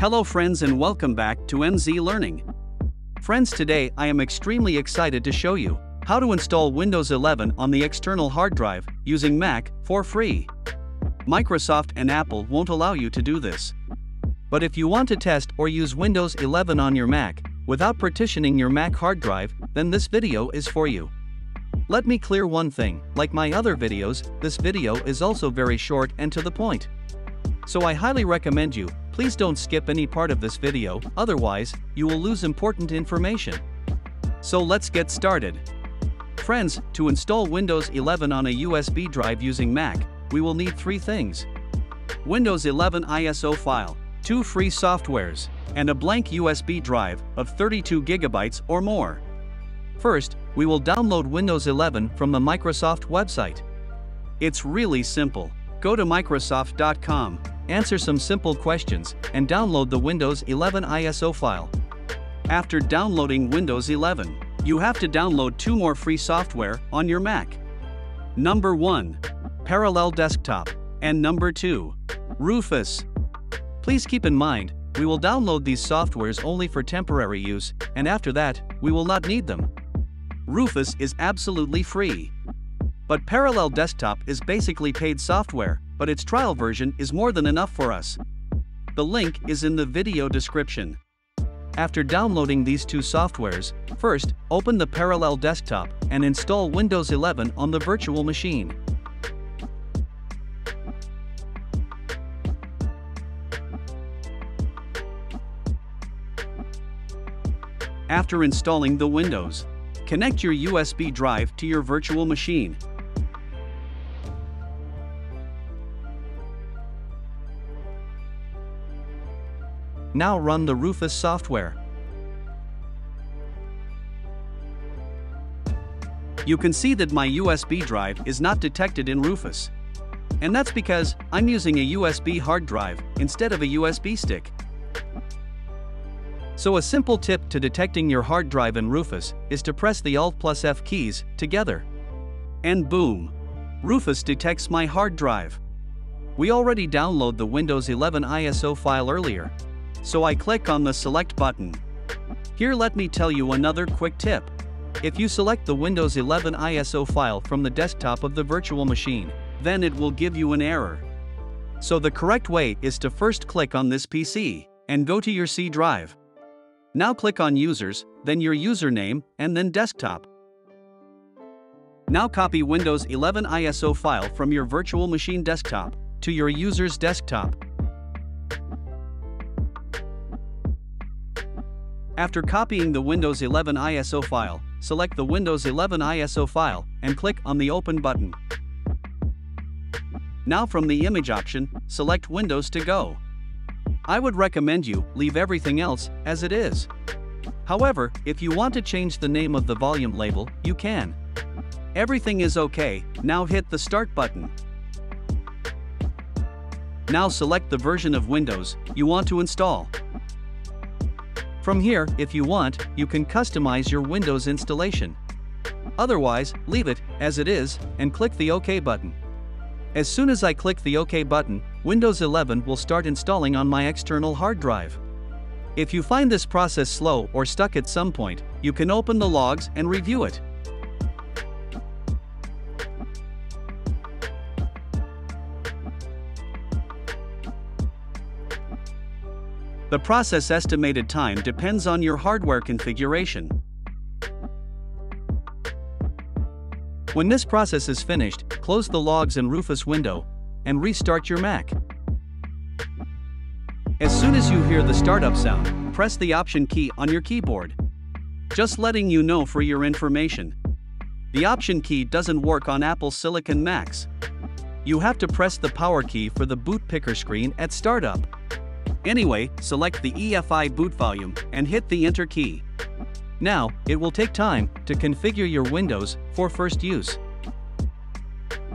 Hello friends and welcome back to Mz Learning. Friends, today I am extremely excited to show you how to install Windows 11 on the external hard drive using Mac for free. Microsoft and Apple won't allow you to do this. But if you want to test or use Windows 11 on your Mac without partitioning your Mac hard drive, then this video is for you. Let me clear one thing, like my other videos, this video is also very short and to the point. So I highly recommend you, please don't skip any part of this video, otherwise, you will lose important information. So let's get started. Friends, to install Windows 11 on a USB drive using Mac, we will need three things. Windows 11 ISO file, two free softwares, and a blank USB drive of 32 gigabytes or more. First, we will download Windows 11 from the Microsoft website. It's really simple. Go to Microsoft.com, answer some simple questions, and download the Windows 11 ISO file. After downloading Windows 11, you have to download two more free software on your Mac. Number 1. Parallels Desktop. And number 2. Rufus. Please keep in mind, we will download these softwares only for temporary use, and after that, we will not need them. Rufus is absolutely free. But Parallels Desktop is basically paid software, but its trial version is more than enough for us. The link is in the video description. After downloading these two softwares, first, open the Parallels Desktop and install Windows 11 on the virtual machine. After installing the Windows, connect your USB drive to your virtual machine. Now run the Rufus software. You can see that my USB drive is not detected in Rufus. And that's because I'm using a USB hard drive instead of a USB stick. So a simple tip to detecting your hard drive in Rufus is to press the Alt+F keys together. And boom! Rufus detects my hard drive. We already downloaded the Windows 11 ISO file earlier. So I click on the Select button. Here let me tell you another quick tip. If you select the Windows 11 ISO file from the desktop of the virtual machine, then it will give you an error. So the correct way is to first click on this PC and go to your C drive. Now click on Users, then your username, and then Desktop. Now copy Windows 11 ISO file from your virtual machine desktop to your user's desktop. After copying the Windows 11 ISO file, select the Windows 11 ISO file and click on the Open button. Now from the Image option, select Windows to go. I would recommend you leave everything else as it is. However, if you want to change the name of the volume label, you can. Everything is okay, now hit the Start button. Now select the version of Windows you want to install. From here, if you want, you can customize your Windows installation. Otherwise, leave it as it is and click the OK button. As soon as I click the OK button, Windows 11 will start installing on my external hard drive. If you find this process slow or stuck at some point, you can open the logs and review it. The process estimated time depends on your hardware configuration. When this process is finished, close the Logs and Rufus window and restart your Mac. As soon as you hear the startup sound, press the Option key on your keyboard. Just letting you know for your information. The Option key doesn't work on Apple Silicon Macs. You have to press the power key for the boot picker screen at startup. Anyway, select the EFI boot volume and hit the Enter key. Now, it will take time to configure your Windows for first use.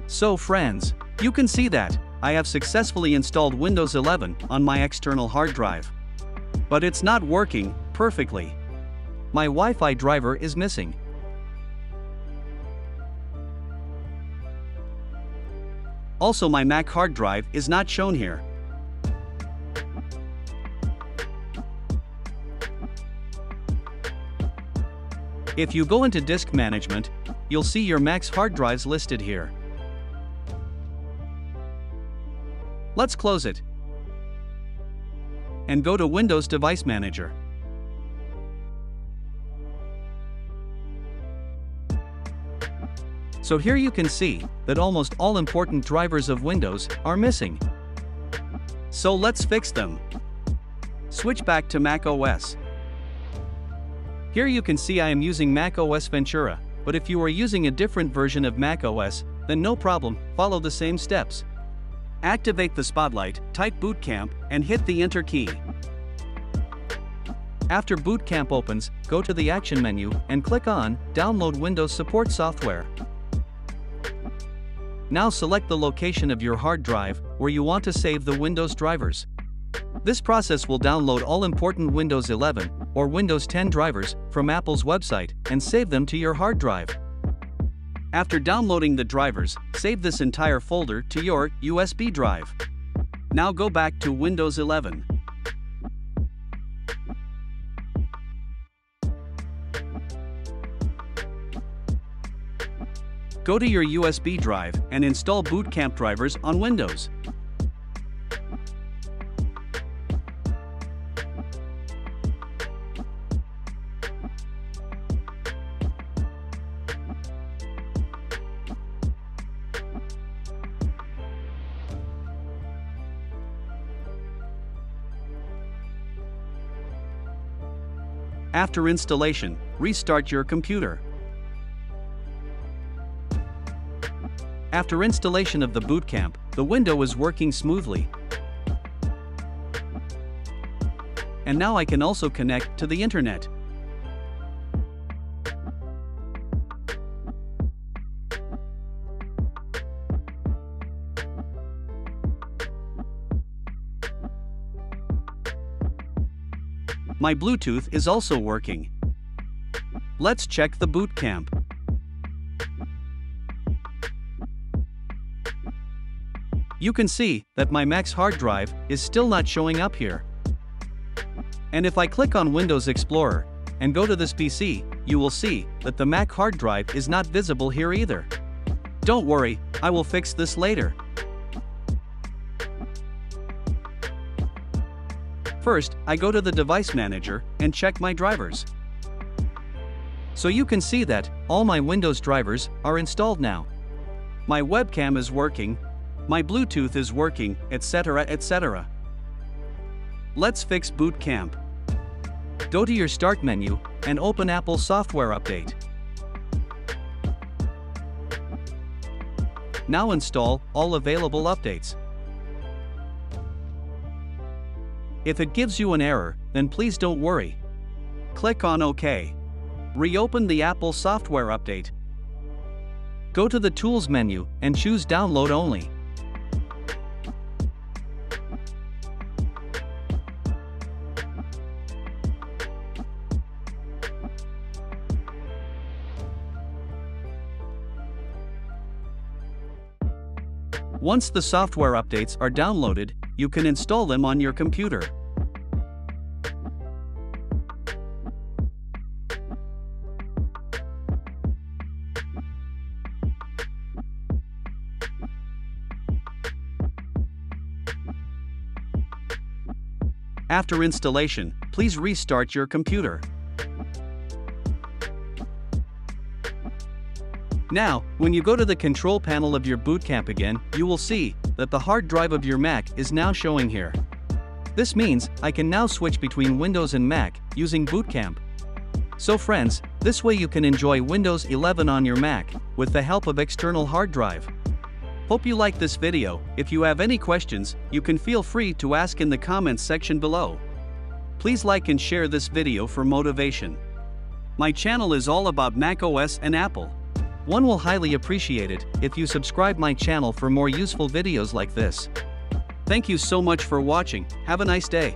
So friends, you can see that I have successfully installed Windows 11 on my external hard drive. But it's not working perfectly. My Wi-Fi driver is missing. Also, my Mac hard drive is not shown here. If you go into Disk Management, you'll see your Mac's hard drives listed here. Let's close it and go to Windows Device Manager. So here you can see that almost all important drivers of Windows are missing. So let's fix them. Switch back to macOS. Here you can see I am using macOS Ventura, but if you are using a different version of macOS, then no problem, follow the same steps. Activate the spotlight, type Boot Camp, and hit the Enter key. After Boot Camp opens, go to the Action menu and click on Download Windows Support Software. Now select the location of your hard drive where you want to save the Windows drivers. This process will download all important Windows 11 or Windows 10 drivers from Apple's website and save them to your hard drive. After downloading the drivers, save this entire folder to your USB drive. Now go back to Windows 11. Go to your USB drive and install Boot Camp drivers on Windows. After installation, restart your computer. After installation of the Boot Camp, the window is working smoothly. And now I can also connect to the internet. My Bluetooth is also working. Let's check the Boot Camp. You can see that my Mac's hard drive is still not showing up here. And if I click on Windows Explorer and go to this PC, you will see that the Mac hard drive is not visible here either. Don't worry, I will fix this later. First, I go to the Device Manager and check my drivers. So you can see that all my Windows drivers are installed now. My webcam is working, my Bluetooth is working, etc., etc. Let's fix Boot Camp. Go to your Start menu and open Apple Software Update. Now install all available updates. If it gives you an error, then please don't worry. Click on OK. Reopen the Apple Software Update. Go to the Tools menu and choose Download Only. Once the software updates are downloaded, you can install them on your computer. After installation, please restart your computer. Now, when you go to the control panel of your Boot Camp again, you will see that the hard drive of your Mac is now showing here. This means I can now switch between Windows and Mac using Boot Camp. So friends, this way you can enjoy Windows 11 on your Mac with the help of external hard drive. Hope you liked this video. If you have any questions, you can feel free to ask in the comments section below. Please like and share this video for motivation. My channel is all about macOS and Apple. One will highly appreciate it if you subscribe my channel for more useful videos like this. Thank you so much for watching, have a nice day.